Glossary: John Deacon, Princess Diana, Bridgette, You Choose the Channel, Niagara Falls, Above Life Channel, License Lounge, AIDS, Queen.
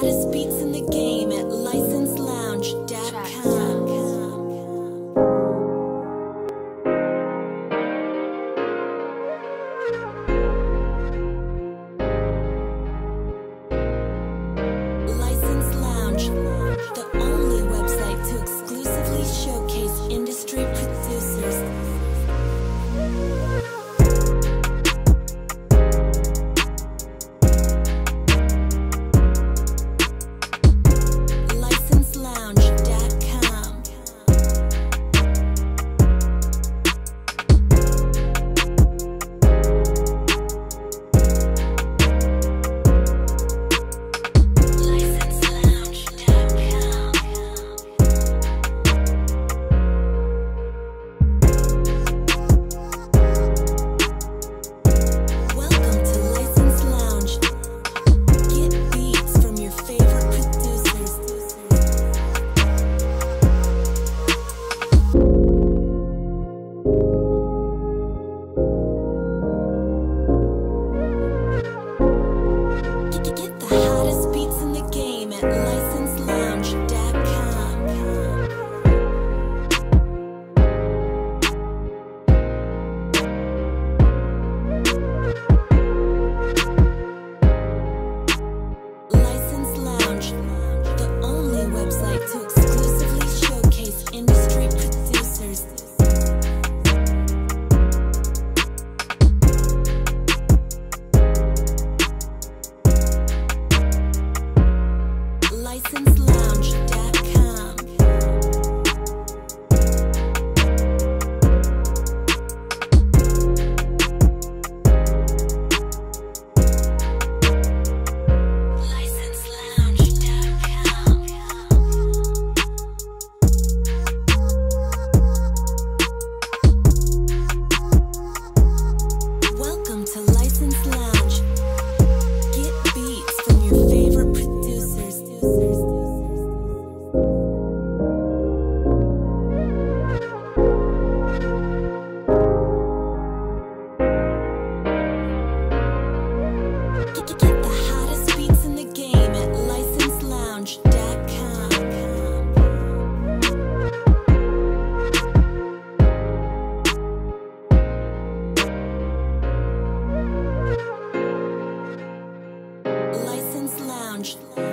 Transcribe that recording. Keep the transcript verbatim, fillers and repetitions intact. hottest beats in the game at license lounge dot com. License Lounge, the only website to exclusively showcase industry producers. License Lounge.